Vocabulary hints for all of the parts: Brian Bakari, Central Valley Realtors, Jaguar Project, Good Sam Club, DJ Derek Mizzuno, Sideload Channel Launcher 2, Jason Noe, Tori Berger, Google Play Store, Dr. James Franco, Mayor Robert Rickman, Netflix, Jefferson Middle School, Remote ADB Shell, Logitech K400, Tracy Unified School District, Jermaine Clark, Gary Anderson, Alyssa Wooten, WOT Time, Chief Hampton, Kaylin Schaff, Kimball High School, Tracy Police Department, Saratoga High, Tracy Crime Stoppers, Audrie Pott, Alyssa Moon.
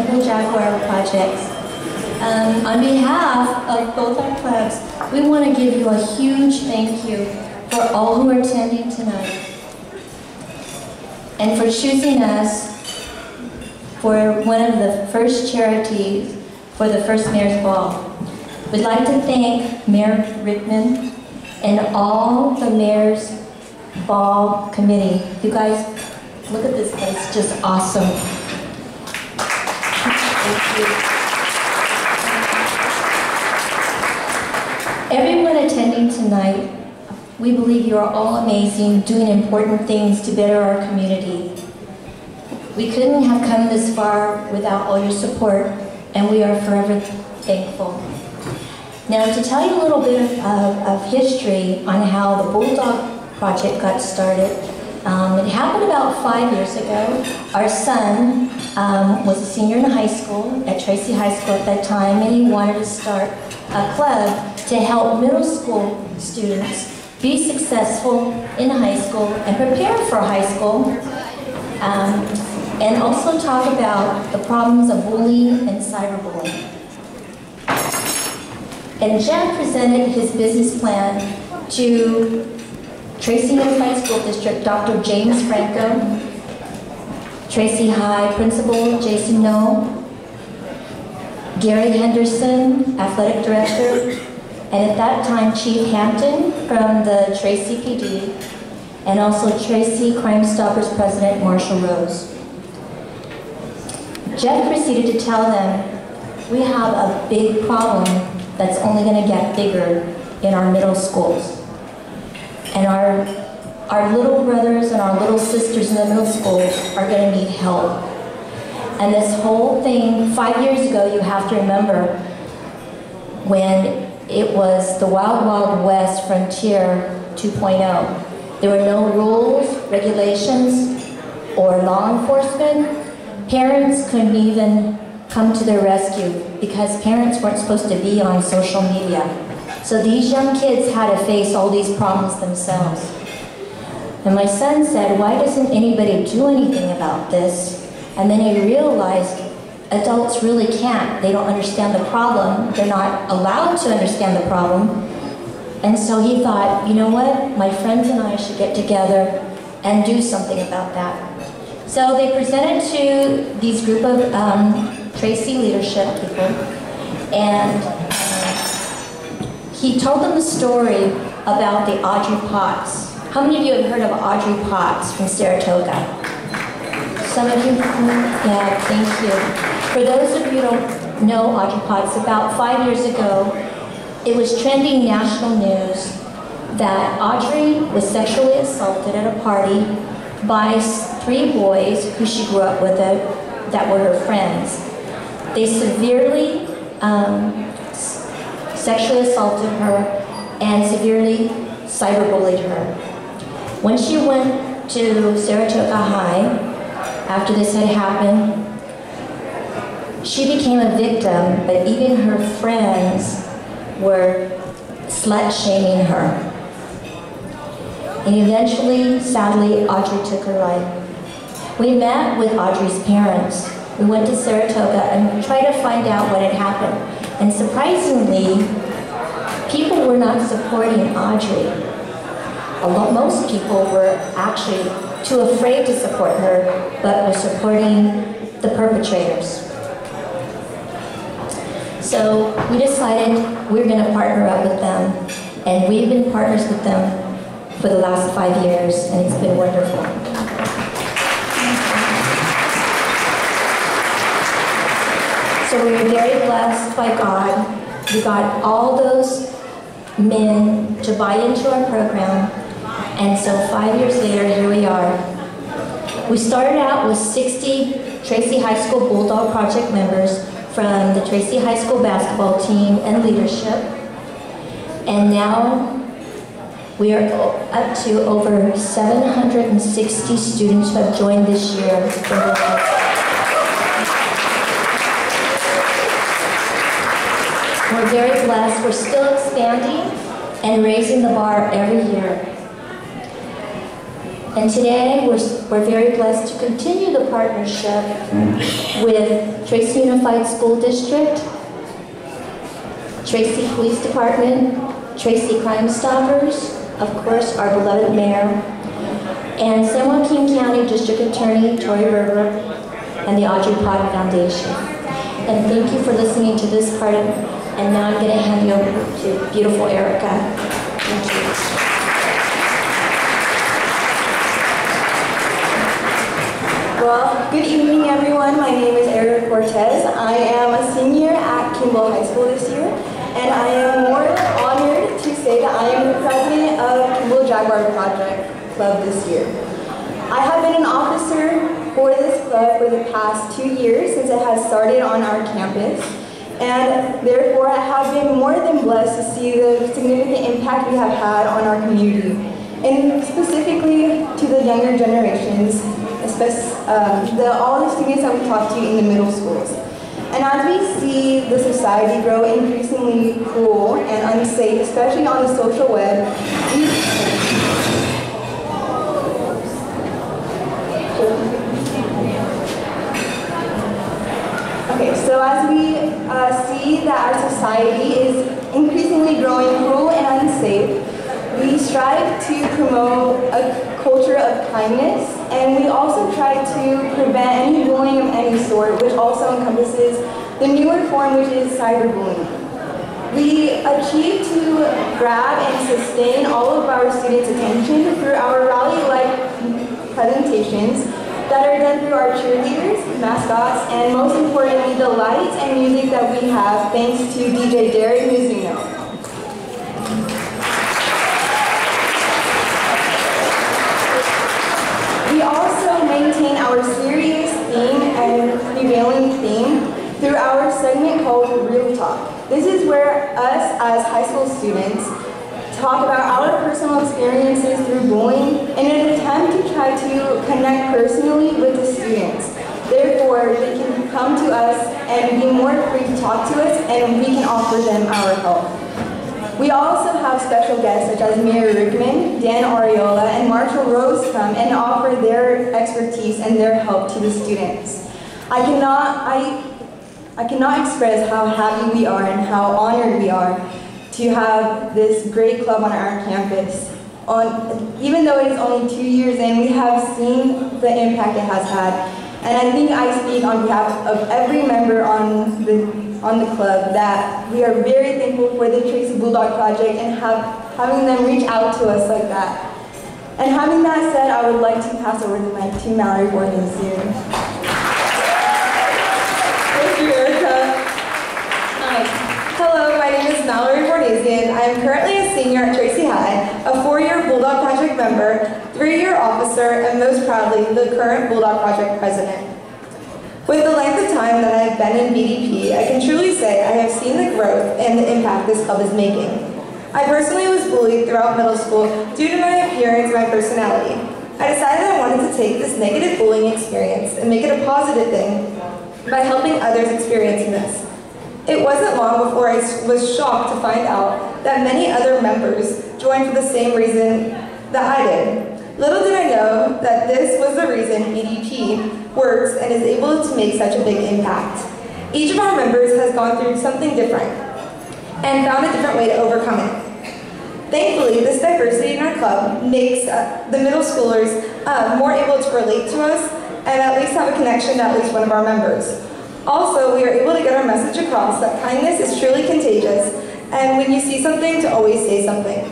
of the Jaguar Project. On behalf of both our clubs, we want to give you a huge thank you for all who are attending tonight and for choosing us for one of the first charities for the first Mayor's Ball. We'd like to thank Mayor Rickman and all the Mayor's Ball committee. You guys, look at this place, just awesome. Thank you. Everyone attending tonight, we believe you are all amazing, doing important things to better our community. We couldn't have come this far without all your support, and we are forever thankful. Now, to tell you a little bit of history on how the Bulldog Project got started, it happened about 5 years ago. Our son was a senior in high school at Tracy High School at that time, and he wanted to start a club to help middle school students be successful in high school and prepare for high school, and also talk about the problems of bullying and cyberbullying. And Jeff presented his business plan to Tracy Unified School District, Dr. James Franco, Tracy High Principal, Jason Noe, Gary Anderson, Athletic Director, and at that time, Chief Hampton from the Tracy PD, and also Tracy Crime Stoppers President, Marshall Rose. Jeff proceeded to tell them, we have a big problem that's only gonna get bigger in our middle schools. And our little brothers and our little sisters in the middle school are going to need help. And this whole thing, 5 years ago, you have to remember, when it was the Wild Wild West Frontier 2.0. There were no rules, regulations, or law enforcement. Parents couldn't even come to their rescue because parents weren't supposed to be on social media. So these young kids had to face all these problems themselves. And my son said, why doesn't anybody do anything about this? And then he realized adults really can't. They don't understand the problem. They're not allowed to understand the problem. And so he thought, you know what? My friends and I should get together and do something about that. So they presented to these group of Tracy leadership people, and he told them the story about the Audrie Potts. How many of you have heard of Audrie Potts from Saratoga? Some of you? Yeah, thank you. For those of you who don't know Audrie Potts, about 5 years ago, it was trending national news that Audrie was sexually assaulted at a party by three boys who she grew up with that were her friends. They severely sexually assaulted her and severely cyberbullied her. When she went to Saratoga High, after this had happened, she became a victim, but even her friends were slut-shaming her. And eventually, sadly, Audrie took her life. We met with Audrie's parents. We went to Saratoga and tried to find out what had happened. And surprisingly, people were not supporting Audrie. Most people were actually too afraid to support her, but were supporting the perpetrators. So we decided we're going to partner up with them, and we've been partners with them for the last 5 years, and it's been wonderful. So we were very blessed by God. We got all those men to buy into our program. And so 5 years later, here we are. We started out with 60 Tracy High School Bulldog Project members from the Tracy High School basketball team and leadership. And now we are up to over 760 students who have joined this year. We're very blessed. We're still expanding and raising the bar every year. And today we're very blessed to continue the partnership with Tracy Unified School District, Tracy Police Department, Tracy Crime Stoppers, of course our beloved mayor, and San Joaquin County District Attorney Tori Berger, and the Audrie Pott Foundation. And thank you for listening to this part of, and now I'm going to hand you over to beautiful Erica. Thank you. Well, good evening everyone. My name is Erica Cortez. I am a senior at Kimball High School this year, and I am more honored to say that I am the president of Kimball Jaguar Project Club this year. I have been an officer for this club for the past 2 years since it has started on our campus, and therefore I have been more than blessed to see the significant impact we have had on our community, and specifically to the younger generations. All the students that we talk to in the middle schools. And as we see the society grow increasingly cruel and unsafe, especially on the social web, see that our society is increasingly growing cruel and unsafe, we strive to promote a culture of kindness, and we also try to prevent any bullying of any sort, which also encompasses the newer form, which is cyberbullying. We achieve to grab and sustain all of our students' attention through our rally-like presentations that are done through our cheerleaders, mascots, and most importantly, the lights and music that we have, thanks to DJ Derek Mizzuno. We also maintain our serious theme and prevailing theme through our segment called Real Talk. This is where us as high school students talk about our personal experiences through bullying in an attempt to try to connect personally with the students. Therefore, they can come to us and be more free to talk to us, and we can offer them our help. We also have special guests such as Mayor Rickman, Dan Oriola, and Marshall Rose come and offer their expertise and their help to the students. I cannot express how happy we are and how honored we are to have this great club on our campus. Even though it is only 2 years in, we have seen the impact it has had, and I think I speak on behalf of every member on the club that we are very thankful for the Tracy Bulldog Project and having them reach out to us like that. And having that said, I would like to pass over the mic to Malorie Bournazian. Thank you, Erica. Hello, my name is Malorie Bournazian. I am currently a senior at Tracy High, a 4-year Bulldog Project member, 3-year officer, and most proudly, the current Bulldog Project president. With the length of time that I have been in BDP, I can truly say I have seen the growth and the impact this club is making. I personally was bullied throughout middle school due to my appearance and my personality. I decided I wanted to take this negative bullying experience and make it a positive thing by helping others experiencing this. It wasn't long before I was shocked to find out that many other members joined for the same reason that I did. Little did I know that this was the reason BDP works and is able to make such a big impact. Each of our members has gone through something different and found a different way to overcome it. Thankfully, this diversity in our club makes the middle schoolers more able to relate to us and at least have a connection to at least one of our members. Also, we are able to get our message across that kindness is truly contagious, and when you see something, to always say something.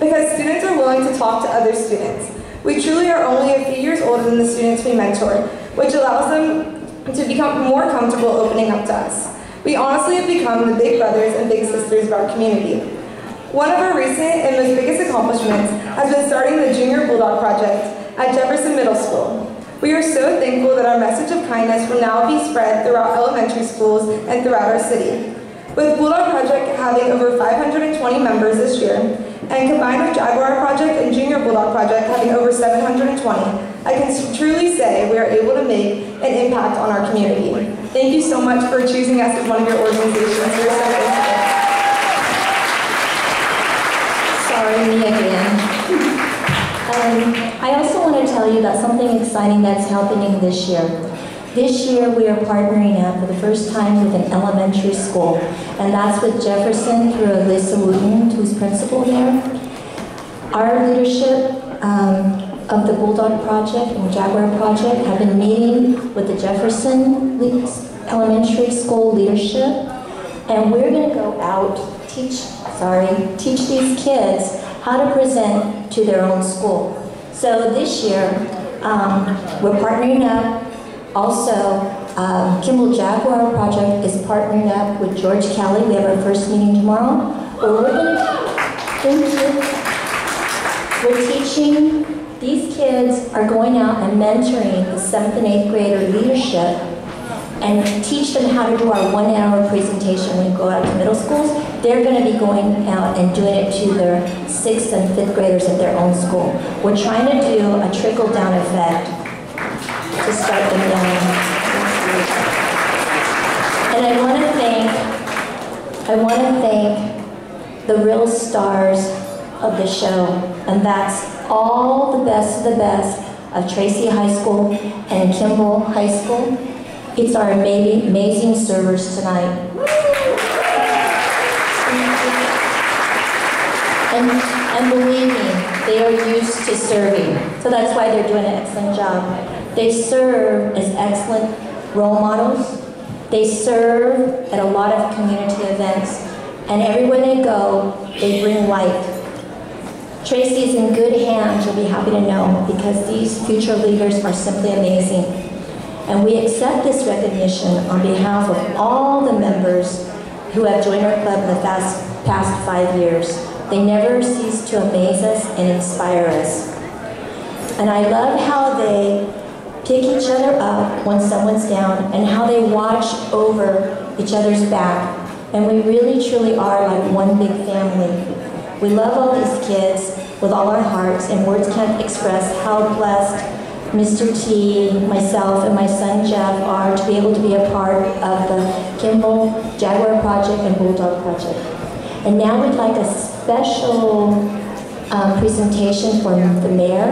Because students are willing to talk to other students. We truly are only a few years older than the students we mentor, which allows them to become more comfortable opening up to us. We honestly have become the big brothers and big sisters of our community. One of our recent and most biggest accomplishments has been starting the Junior Bulldog Project at Jefferson Middle School. We are so thankful that our message of kindness will now be spread throughout elementary schools and throughout our city. With Bulldog Project having over 520 members this year, and combined with Jaguar Project and Junior Bulldog Project having over 720, I can truly say we are able to make an impact on our community. Thank you so much for choosing us as one of your organizations. We're so thankful. Sorry, me again. I also wanted tell you about something exciting that's happening this year. This year we are partnering up for the first time with an elementary school, and that's with Jefferson through Alyssa Wooten, who's principal there. Our leadership of the Bulldog Project and Jaguar Project have been meeting with the Jefferson Elementary School leadership, and we're going to go out, teach these kids how to present to their own school. So this year, we're partnering up. Also, Kimball Jaguar Project is partnering up with George Kelly. We have our first meeting tomorrow. We're teaching, these kids are going out and mentoring the 7th and 8th grader leadership and teach them how to do our 1-hour presentation when we go out to middle schools. They're going to be going out and doing it to their 6th and 5th graders at their own school. We're trying to do a trickle-down effect to start them down. And I want to thank the real stars of the show, and that's all the best of Tracy High School and Kimball High School. It's our amazing servers tonight. And believe me, they are used to serving. So that's why they're doing an excellent job. They serve as excellent role models. They serve at a lot of community events. And everywhere they go, they bring light. Tracy is in good hands, you'll be happy to know, because these future leaders are simply amazing. And we accept this recognition on behalf of all the members who have joined our club in the past 5 years. They never cease to amaze us and inspire us. And I love how they pick each other up when someone's down, and how they watch over each other's back. And we really truly are like one big family. We love all these kids with all our hearts, and words can't express how blessed Mr. T, myself, and my son Jeff are to be able to be a part of the Kimball Jaguar Project and Bulldog Project. And now we'd like a special presentation from the mayor.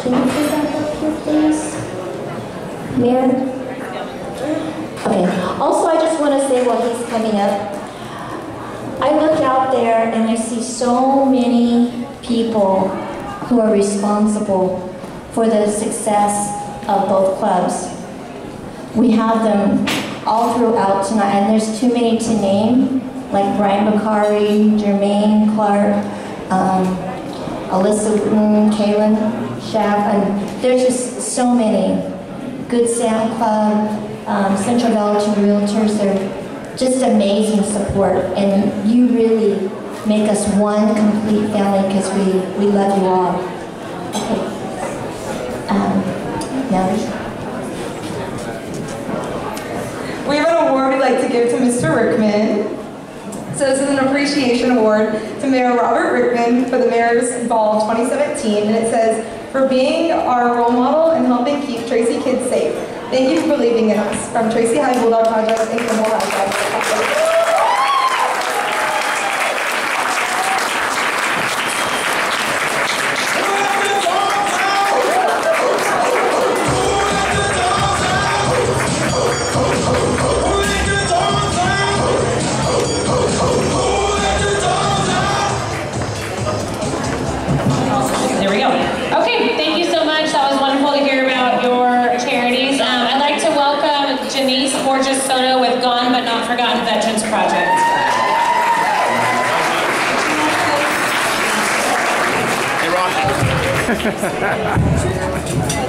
Can you put that up here, please? Mayor? Okay. Also, I just want to say while he's coming up, I look out there and I see so many people who are responsible for the success of both clubs. We have them all throughout tonight, and there's too many to name, like Brian Bakari, Jermaine Clark, Alyssa Moon, Kaylin Schaff, and there's just so many. Good Sam Club, Central Valley Realtors, they're just amazing support, and you really make us one complete family because we love you all. Okay. Now we have an award we'd like to give to Mr. Rickman. So this is an appreciation award to Mayor Robert Rickman for the Mayor's Ball 2017, and it says, "For being our role model and helping keep Tracy kids safe. Thank you for believing in us." From Tracy High Bulldog Project and Kimball High School. There we go. Okay, thank you so much. That was wonderful to hear about your charities. I'd like to welcome Janice Borges-Soto with Gone But Not Forgotten Veterans Project. Hey, Ron.